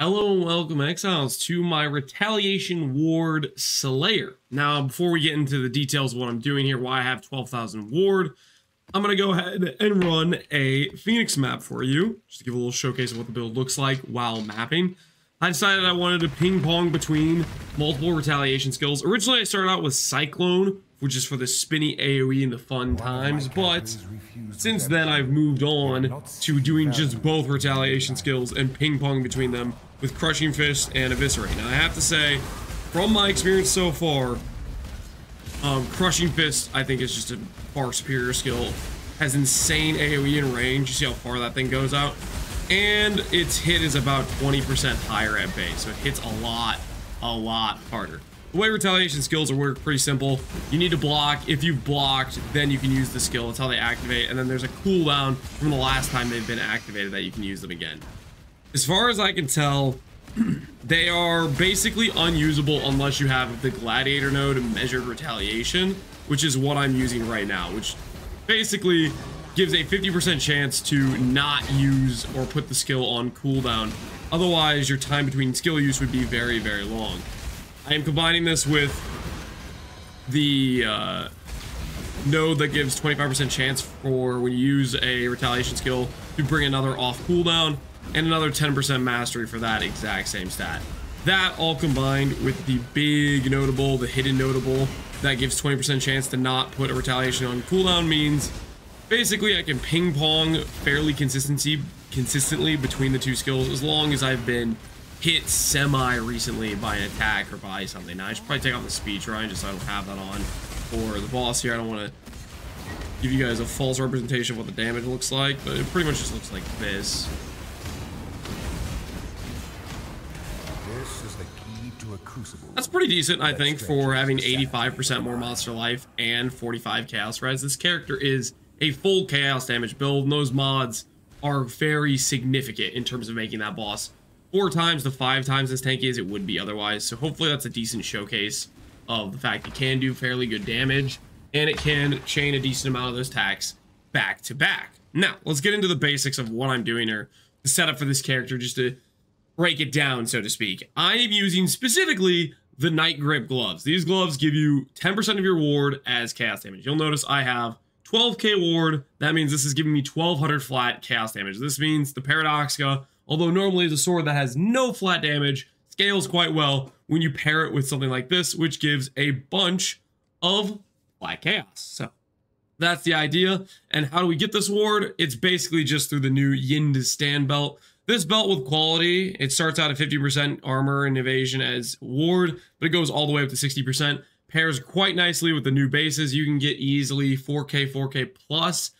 Hello and welcome, Exiles, to my Retaliation Ward Slayer. Now, before we get into the details of what I'm doing here, why I have 12,000 Ward, I'm going to go ahead and run a Phoenix map for you, just to give a little showcase of what the build looks like while mapping. I decided I wanted to ping-pong between multiple Retaliation skills. Originally, I started out with Cyclone, which is for the spinny AoE and the fun times, but since then, I've moved on to doing just both Retaliation skills and ping-pong between them, with Crushing Fist and Eviscerate. Now I have to say, from my experience so far, Crushing Fist I think is just a far superior skill. Has insane AoE and range. You see how far that thing goes out, and its hit is about 20% higher at base, so it hits a lot harder. The way retaliation skills work, pretty simple. You need to block. If you've blocked, then you can use the skill. That's how they activate, and then there's a cooldown from the last time they've been activated that you can use them again. As far as I can tell, they are basically unusable unless you have the Gladiator node and Measured Retaliation, which is what I'm using right now, which basically gives a 50% chance to not use or put the skill on cooldown. Otherwise, your time between skill use would be very, very long. I am combining this with the node that gives 25% chance for when you use a retaliation skill to bring another off cooldown, and another 10% mastery for that exact same stat. That all combined with the big notable, the hidden notable, that gives 20% chance to not put a retaliation on cooldown means basically I can ping pong fairly consistently between the two skills as long as I've been hit semi recently by an attack or by something. Now I should probably take off the speed shrine just so I don't have that on for the boss here. I don't want to give you guys a false representation of what the damage looks like, but it pretty much just looks like this. That's pretty decent, I think, for having 85% more monster life and 45 chaos res. This character is a full chaos damage build, and those mods are very significant in terms of making that boss 4 times to 5 times as tanky as it would be otherwise. So hopefully that's a decent showcase of the fact it can do fairly good damage, and it can chain a decent amount of those attacks back to back. Now, let's get into the basics of what I'm doing here, the setup for this character, just to break it down, so to speak. I am using specifically the Night Grip gloves. These gloves give you 10% of your ward as chaos damage. You'll notice I have 12k ward. That means this is giving me 1200 flat chaos damage. This means the Paradoxica, although normally is a sword that has no flat damage, scales quite well when you pair it with something like this, which gives a bunch of flat chaos. So that's the idea. And how do we get this ward? It's basically just through the new Yin's Stan belt. This belt with quality, it starts out at 50% armor and evasion as ward, but it goes all the way up to 60%. Pairs quite nicely with the new bases. You can get easily 4K, 4K plus.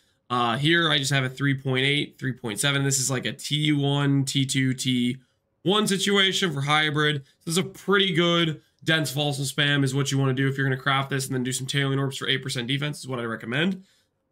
Here I just have a 3.8, 3.7. This is like a T1, T2, T1 situation for hybrid. This is a pretty good dense fossil spam is what you want to do if you're going to craft this, and then do some tailing orbs for 8% defense is what I recommend.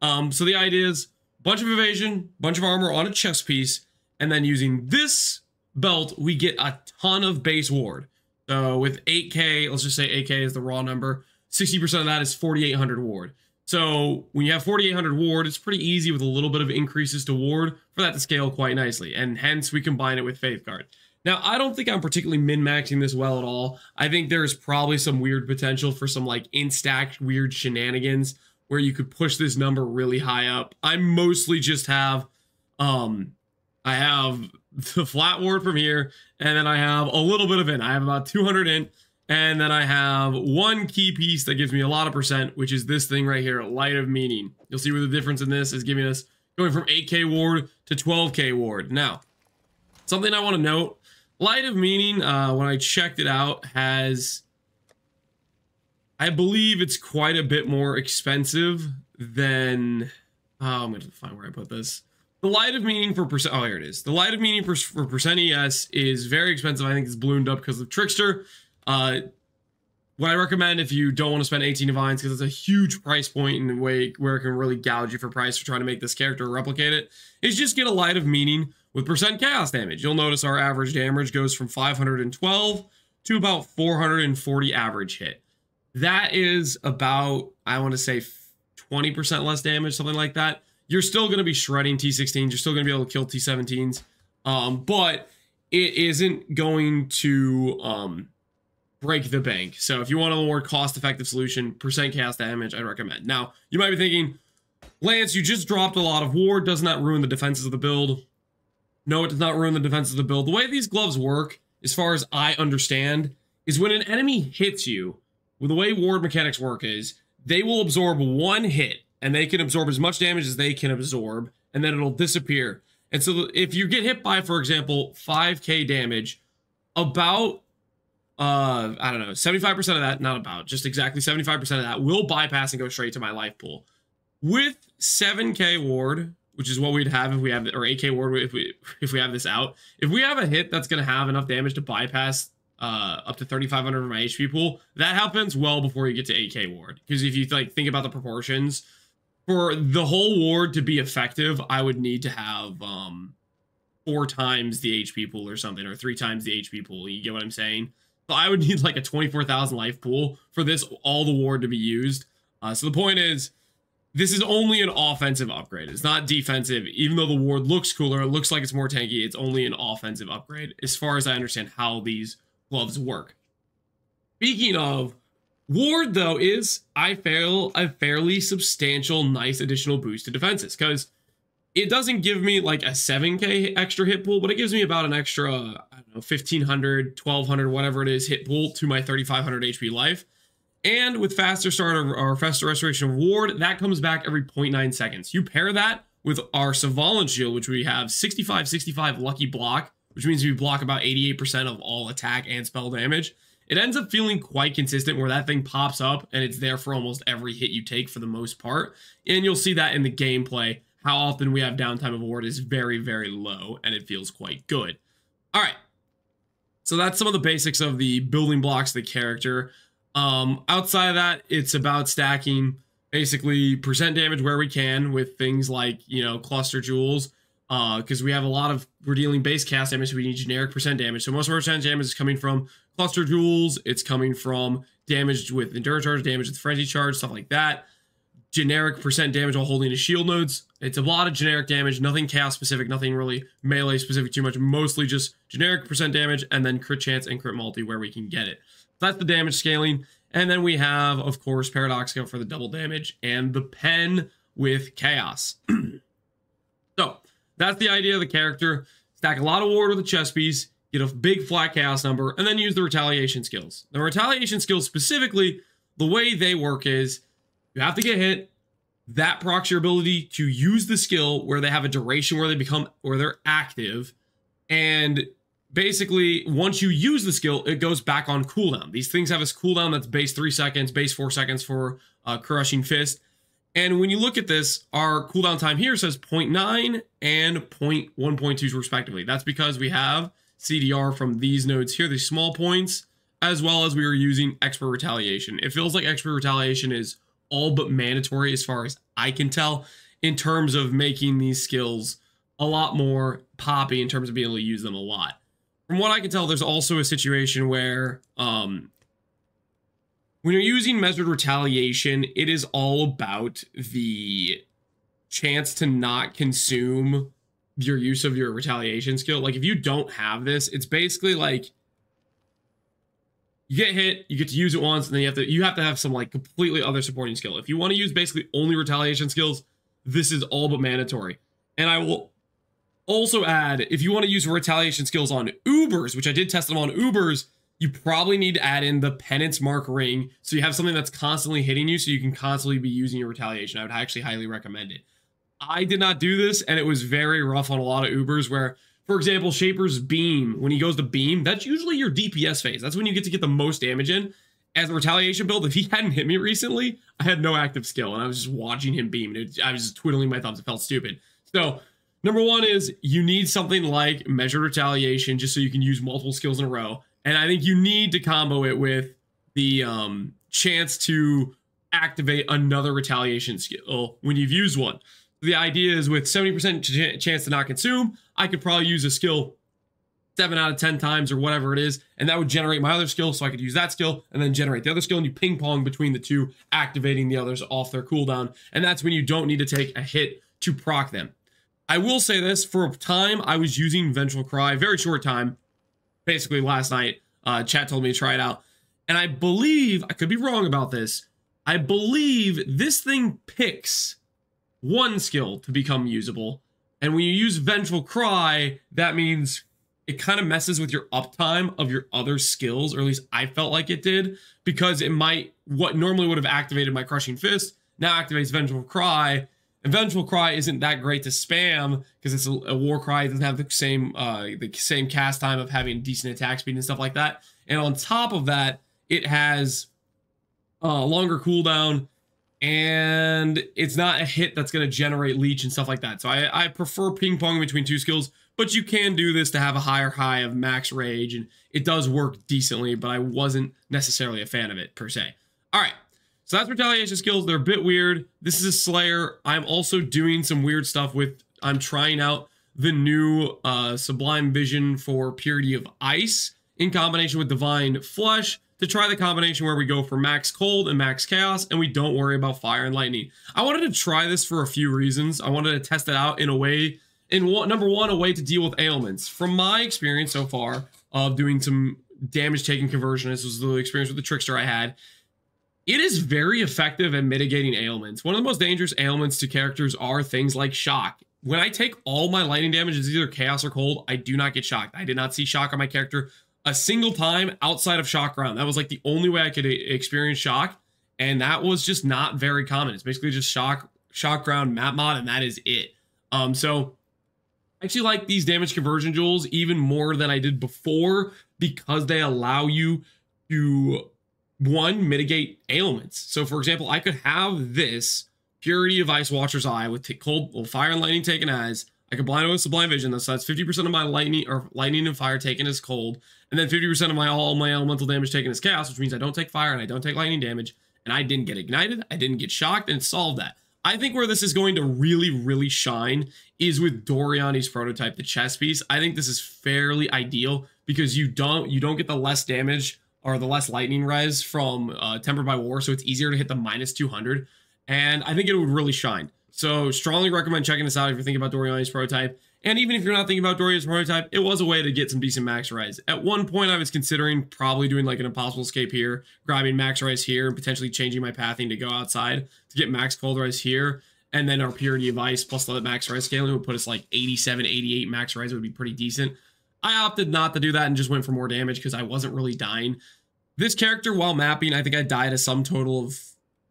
So the idea is bunch of evasion, bunch of armor on a chest piece, and then using this belt, we get a ton of base ward. So with 8K, let's just say 8K is the raw number. 60% of that is 4,800 ward. So when you have 4,800 ward, it's pretty easy with a little bit of increases to ward for that to scale quite nicely. And hence we combine it with Faith Guard. Now, I don't think I'm particularly min-maxing this well at all. I think there's probably some weird potential for some like in-stack weird shenanigans where you could push this number really high up. I mostly just have, I have the flat ward from here, and then I have a little bit of int. I have about 200 int, and then I have one key piece that gives me a lot of percent, which is this thing right here, Light of Meaning. You'll see where the difference in this is giving us going from 8k ward to 12k ward. Now, something I want to note, Light of Meaning, when I checked it out, has, I believe it's quite a bit more expensive than, I'm going to find where I put this. The Light of Meaning for percent, oh, here it is. The Light of Meaning for percent ES is very expensive. I think it's ballooned up because of Trickster. What I recommend if you don't want to spend 18 divines, because it's a huge price point in the way where it can really gouge you for price for trying to make this character replicate it, is just get a Light of Meaning with percent chaos damage. You'll notice our average damage goes from 512 to about 440 average hit. That is about, I want to say 20% less damage, something like that. You're still going to be shredding T16s. You're still going to be able to kill T17s. But it isn't going to break the bank. So if you want a more cost-effective solution, percent cast damage, I'd recommend. Now, you might be thinking, Lance, you just dropped a lot of war. Doesn't that ruin the defenses of the build? No, it does not ruin the defenses of the build. The way these gloves work, as far as I understand, is when an enemy hits you, well, the way ward mechanics work is they will absorb one hit, and they can absorb as much damage as they can absorb, and then it'll disappear. And so if you get hit by, for example, 5k damage, about, I don't know, 75% of that, not about, just exactly 75% of that will bypass and go straight to my life pool. With 7k ward, which is what we'd have if we have, or 8k ward if we have this out, if we have a hit that's going to have enough damage to bypass up to 3,500 of my HP pool, that happens well before you get to 8k ward. Because if you like think about the proportions, for the whole ward to be effective, I would need to have 4 times the HP pool or something, or 3 times the HP pool. You get what I'm saying? So I would need like a 24,000 life pool for this, all the ward to be used. So the point is, this is only an offensive upgrade. It's not defensive. Even though the ward looks cooler, it looks like it's more tanky, it's only an offensive upgrade as far as I understand how these gloves work. Speaking of, ward though is, I feel, a fairly substantial, nice additional boost to defenses, because it doesn't give me like a 7k extra hit pool, but it gives me about an extra, I don't know, 1,500, 1,200, whatever it is, hit pool to my 3,500 HP life. And with faster start or faster restoration of ward, that comes back every 0.9 seconds. You pair that with our Savalan shield, which we have 65-65 lucky block, which means we block about 88% of all attack and spell damage. It ends up feeling quite consistent where that thing pops up and it's there for almost every hit you take for the most part. And you'll see that in the gameplay. How often we have downtime of ward is very, very low and it feels quite good. All right. So that's some of the basics of the building blocks of the character. Outside of that, it's about stacking basically percent damage where we can with things like, you know, cluster jewels, because we have a lot of, we're dealing base cast damage, so we need generic percent damage. So most of our percent damage is coming from cluster jewels, it's coming from damage with endurance charge, damage with frenzy charge, stuff like that. Generic percent damage while holding the shield nodes. It's a lot of generic damage, nothing cast specific, nothing really melee specific too much, mostly just generic percent damage and then crit chance and crit multi where we can get it. That's the damage scaling. And then we have, of course, Paradoxica for the double damage and the pen with chaos. So that's the idea of the character. Stack a lot of ward with a chess piece, get a big flat chaos number, and then use the retaliation skills. The retaliation skills specifically, the way they work is you have to get hit. That procs your ability to use the skill where they have a duration where they become, or they're active. And basically, once you use the skill, it goes back on cooldown. These things have a cooldown that's base 3 seconds, base 4 seconds for Crushing Fist. And when you look at this, our cooldown time here says 0.9 and 0.1.2 respectively. That's because we have CDR from these nodes here, these small points, as well as we are using Expert Retaliation. It feels like Expert Retaliation is all but mandatory as far as I can tell in terms of making these skills a lot more poppy in terms of being able to use them a lot. From what I can tell, there's also a situation where when you're using Measured Retaliation, it is all about the chance to not consume your use of your retaliation skill. Like if you don't have this, it's basically like you get hit, you get to use it once, and then you have to have some like completely other supporting skill. If you want to use basically only retaliation skills, this is all but mandatory. And I will also add, if you want to use retaliation skills on Ubers, which I did test them on Ubers, you probably need to add in the Penance Mark ring. So you have something that's constantly hitting you, so you can constantly be using your retaliation. I would actually highly recommend it. I did not do this, and it was very rough on a lot of Ubers where, for example, Shaper's Beam, when he goes to Beam, that's usually your DPS phase. That's when you get to get the most damage in. As a retaliation build, if he hadn't hit me recently, I had no active skill, and I was just watching him beam. And I was just twiddling my thumbs. It felt stupid. So number one is you need something like Measured Retaliation just so you can use multiple skills in a row. And I think you need to combo it with the chance to activate another retaliation skill when you've used one. The idea is with 70% chance to not consume, I could probably use a skill 7 out of 10 times or whatever it is. And that would generate my other skill, so I could use that skill and then generate the other skill. And you ping pong between the two, activating the others off their cooldown. And that's when you don't need to take a hit to proc them. I will say this, for a time, I was using Vengeful Cry, very short time, basically last night. Chat told me to try it out. And I believe, I could be wrong about this, I believe this thing picks one skill to become usable. And when you use Vengeful Cry, that means it kind of messes with your uptime of your other skills, or at least I felt like it did, because it might, what normally would have activated my Crushing Fist, now activates Vengeful Cry. And Vengeful Cry isn't that great to spam because it's a war cry. It doesn't have the same cast time of having decent attack speed and stuff like that. And on top of that, it has a longer cooldown, and it's not a hit that's going to generate leech and stuff like that. So I prefer ping pong between two skills, but you can do this to have a higher high of max rage, and it does work decently, but I wasn't necessarily a fan of it per se. All right. So that's retaliation skills. They're a bit weird. This is a Slayer. I'm also doing some weird stuff with, I'm trying out the new Sublime Vision for Purity of Ice in combination with Divine Flesh to try the combination where we go for max cold and max chaos, and we don't worry about fire and lightning. I wanted to try this for a few reasons. I wanted to test it out in a way, number one, a way to deal with ailments. From my experience so far of doing some damage taking conversion, this was the experience with the Trickster I had, it is very effective at mitigating ailments. One of the most dangerous ailments to characters are things like shock. When I take all my lightning damage, it's either chaos or cold, I do not get shocked. I did not see shock on my character a single time outside of shock round. That was like the only way I could experience shock, and that was just not very common. It's basically just shock round map mod, and that is it. So I actually like these damage conversion jewels even more than I did before because they allow you to, one, mitigate ailments. So, for example, I could have this Purity of Ice Watcher's Eye with cold, well, fire and lightning taken as. I could blind with Sublime Vision, though, so that's 50% of my lightning and fire taken as cold, and then 50% of all my elemental damage taken as chaos, which means I don't take fire and I don't take lightning damage, and I didn't get ignited, I didn't get shocked, and it solved that. I think where this is going to really, really shine is with Doriani's Prototype, the chess piece. I think this is fairly ideal because you don't get the less damage or the less lightning res from Tempered by War, so it's easier to hit the -200, and I think it would really shine. So strongly recommend checking this out if you're thinking about Doriani's Prototype, and even if you're not thinking about Doriani's Prototype, it was a way to get some decent max res. At one point, I was considering probably doing like an Impossible Escape here, grabbing max res here, and potentially changing my pathing to go outside to get max cold res here, and then our Purity of Ice plus the max res scaling would put us like 87, 88 max res, would be pretty decent. I opted not to do that and just went for more damage because I wasn't really dying. This character, while mapping, I think I died a sum total of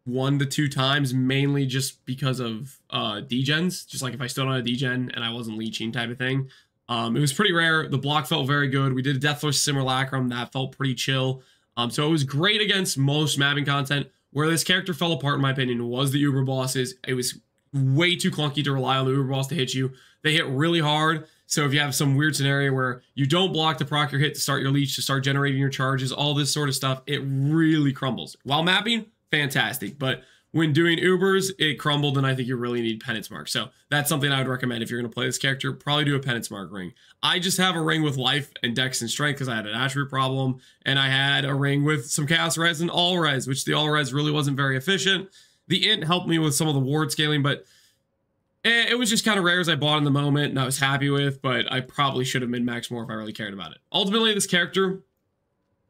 1 to 2 times, mainly just because of degens. Just like if I stood on a degen and I wasn't leeching type of thing. It was pretty rare. The block felt very good. We did a Death Wish Simulacrum. That felt pretty chill. So it was great against most mapping content. Where this character fell apart, in my opinion, was the Uber bosses. It was way too clunky to rely on the Uber boss to hit you. They hit really hard. So if you have some weird scenario where you don't block to proc your hit, to start your leech, to start generating your charges, all this sort of stuff, it really crumbles. While mapping, fantastic. But when doing Ubers, it crumbled, and I think you really need Penance Mark. So that's something I would recommend if you're going to play this character. Probably do a Penance Mark ring. I just have a ring with life and dex and strength because I had an attribute problem, and I had a ring with some chaos res and all res, which the all res really wasn't very efficient. The int helped me with some of the ward scaling, but it was just kind of rare as I bought in the moment and I was happy with, but I probably should have min-maxed more if I really cared about it. Ultimately, this character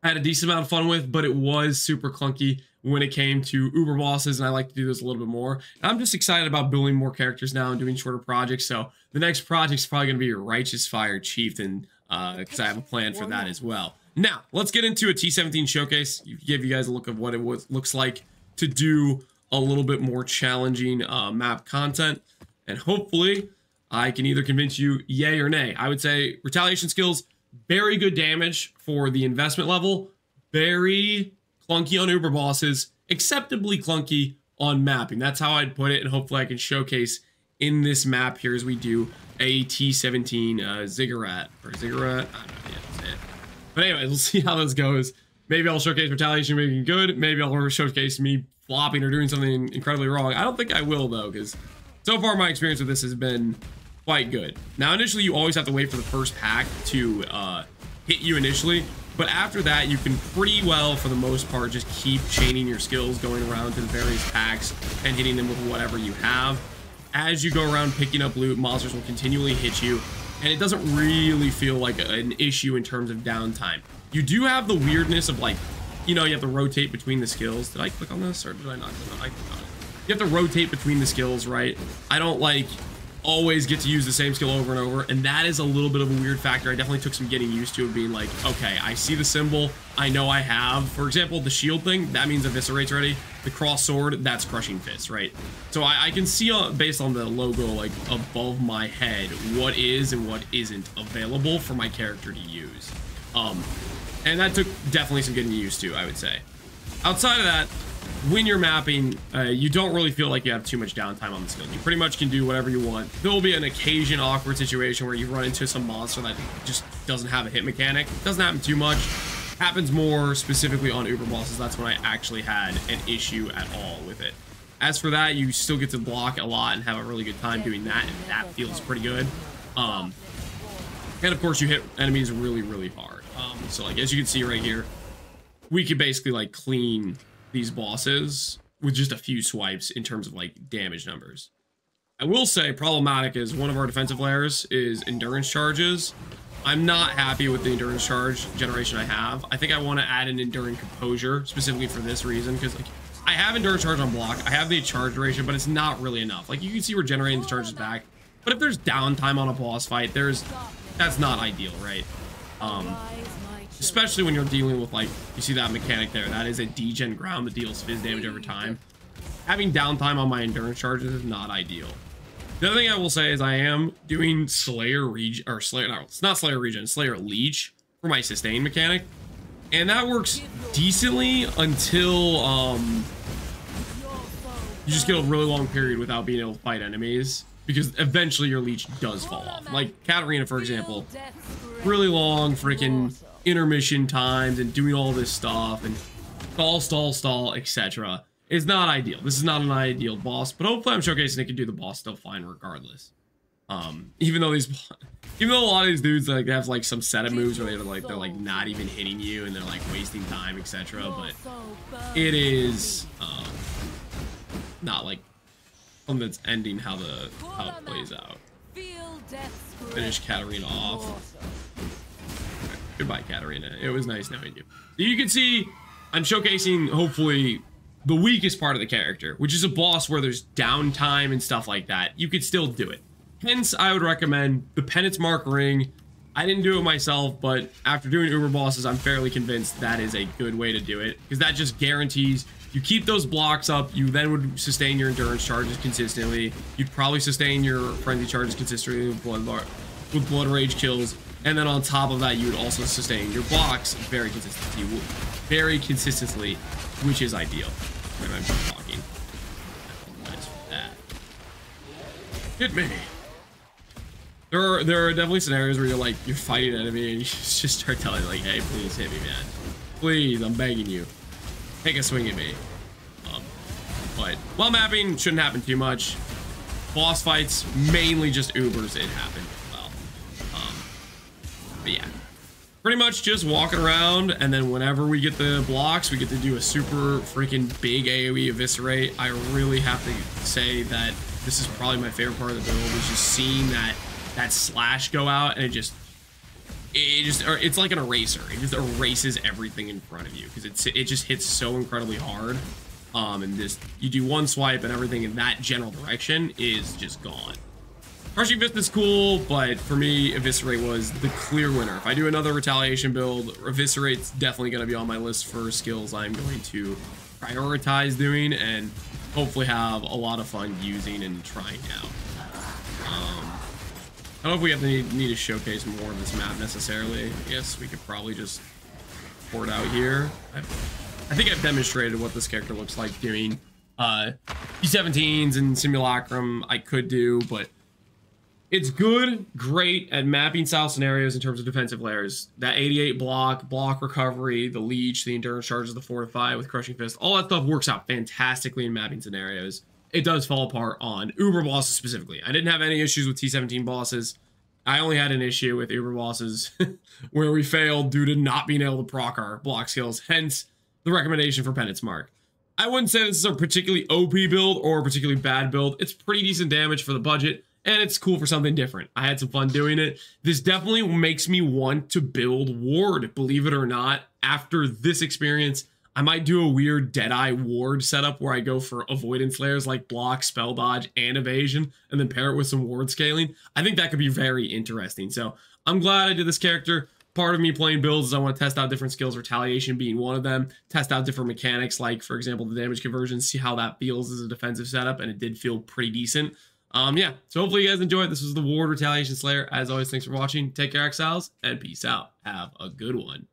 I had a decent amount of fun with, but it was super clunky when it came to Uber bosses, and I like to do this a little bit more. And I'm just excited about building more characters now and doing shorter projects, so the next project's probably going to be Righteous Fire Chieftain, because I have a plan for that as well. Now, let's get into a T17 showcase. Give you guys a look of what it looks like to do a little bit more challenging map content. And hopefully, I can either convince you yay or nay. I would say retaliation skills, very good damage for the investment level, very clunky on Uber bosses, acceptably clunky on mapping. That's how I'd put it, and hopefully I can showcase in this map here as we do a T17 Ziggurat. I don't know if that's it. But anyway, we'll see how this goes. Maybe I'll showcase retaliation being good. Maybe I'll showcase me flopping or doing something incredibly wrong. I don't think I will, though, because so far, my experience with this has been quite good. Now, initially, you always have to wait for the first pack to hit you initially. But after that, you can pretty well, for the most part, just keep chaining your skills, going around to the various packs and hitting them with whatever you have. as you go around picking up loot, monsters will continually hit you, and it doesn't really feel like an issue in terms of downtime. You do have the weirdness of, like, you know, you have to rotate between the skills. Did I click on this or did I not? No, I clicked on it. You have to rotate between the skills, right? I don't, like, always get to use the same skill over and over, and that is a little bit of a weird factor. I definitely took some getting used to, of being like, okay, I see the symbol, I know I have, for example, the shield thing, that means eviscerate's ready, the cross sword, that's crushing fist, right? So I can see based on the logo, like, above my head, what is and what isn't available for my character to use, and that took definitely some getting used to, I would say. Outside of that, when you're mapping, you don't really feel like you have too much downtime on the skill. You pretty much can do whatever you want. There will be an occasion awkward situation where you run into some monster that just doesn't have a hit mechanic. It doesn't happen too much. Happens more specifically on Uber bosses. That's when I actually had an issue at all with it. As for that, you still get to block a lot and have a really good time doing that, and that feels pretty good. And of course, you hit enemies really, really hard. So, like, as you can see right here, we could basically, like, clean these bosses with just a few swipes in terms of, like, damage numbers. I will say problematic is one of our defensive layers is endurance charges. I'm not happy with the endurance charge generation I have. I think I want to add an enduring composure specifically for this reason, because, like, I have endurance charge on block, I have the charge duration, but it's not really enough. Like, you can see we're generating the charges back, but if there's downtime on a boss fight, that's not ideal, right? Especially when you're dealing with, like, you see that mechanic there, that is a degen ground that deals fizz damage over time. Having downtime on my endurance charges is not ideal. The other thing I will say is I am doing Slayer Regen, or Slayer, no, it's not Slayer Regen, Slayer Leech for my sustain mechanic, and that works decently until you just get a really long period without being able to fight enemies, because eventually your leech does fall off. Like Katarina, for example, really long freaking intermission times and doing all this stuff and stall, etc. is not ideal. This is not an ideal boss, but hopefully I'm showcasing it can do the boss stuff fine regardless. Even though a lot of these dudes, like, they have, like, some set of moves where they're like not even hitting you and they're, like, wasting time, etc. But it is not, like, something that's ending how it plays out. Finish Katarina off. Goodbye, Katarina. It was nice knowing you. You can see I'm showcasing, hopefully, the weakest part of the character, which is a boss where there's downtime and stuff like that. You could still do it. Hence, I would recommend the Penance Mark Ring. I didn't do it myself, but after doing Uber bosses, I'm fairly convinced that is a good way to do it, because that just guarantees you keep those blocks up. You then would sustain your endurance charges consistently. You'd probably sustain your frenzy charges consistently with blood rage kills. And then on top of that, you would also sustain your blocks very consistently, which is ideal. Right, I'm just talking. Nice for that. Hit me. There are definitely scenarios where you're, like, you're fighting an enemy and you just start telling, like, hey, please hit me, man. Please, I'm begging you. Take a swing at me. But while mapping shouldn't happen too much. Boss fights, mainly just Ubers, it happened. But yeah, pretty much just walking around, and then whenever we get the blocks, we get to do a super freaking big AoE eviscerate. I really have to say that this is probably my favorite part of the build, is just seeing that slash go out, and it's like an eraser. It just erases everything in front of you, because it just hits so incredibly hard. And this, you do one swipe and everything in that general direction is just gone. Crushing Fist is cool, but for me, Eviscerate was the clear winner. If I do another Retaliation build, Eviscerate's definitely going to be on my list for skills I'm going to prioritize doing and hopefully have a lot of fun using and trying out. I don't know if we have to need to showcase more of this map necessarily. I guess we could probably just pour it out here. I think I've demonstrated what this character looks like doing. P17s and Simulacrum I could do, but it's good, great at mapping style scenarios in terms of defensive layers. That 88 block recovery, the leech, the endurance charges, the fortify with crushing fist, all that stuff works out fantastically in mapping scenarios. It does fall apart on Uber bosses specifically. I didn't have any issues with T17 bosses. I only had an issue with Uber bosses where we failed due to not being able to proc our block skills, hence the recommendation for Penance Mark. I wouldn't say this is a particularly OP build or a particularly bad build. It's pretty decent damage for the budget, and it's cool for something different. I had some fun doing it. This definitely makes me want to build Ward, believe it or not. After this experience, I might do a weird Deadeye Ward setup where I go for avoidance layers like block, spell dodge, and evasion, and then pair it with some Ward scaling. I think that could be very interesting. So I'm glad I did this character. Part of me playing builds is I want to test out different skills, Retaliation being one of them, test out different mechanics, like, for example, the damage conversion, see how that feels as a defensive setup, and it did feel pretty decent. Yeah, so hopefully you guys enjoyed. This was the Ward Retaliation Slayer. As always, thanks for watching. Take care, exiles, and peace out. Have a good one.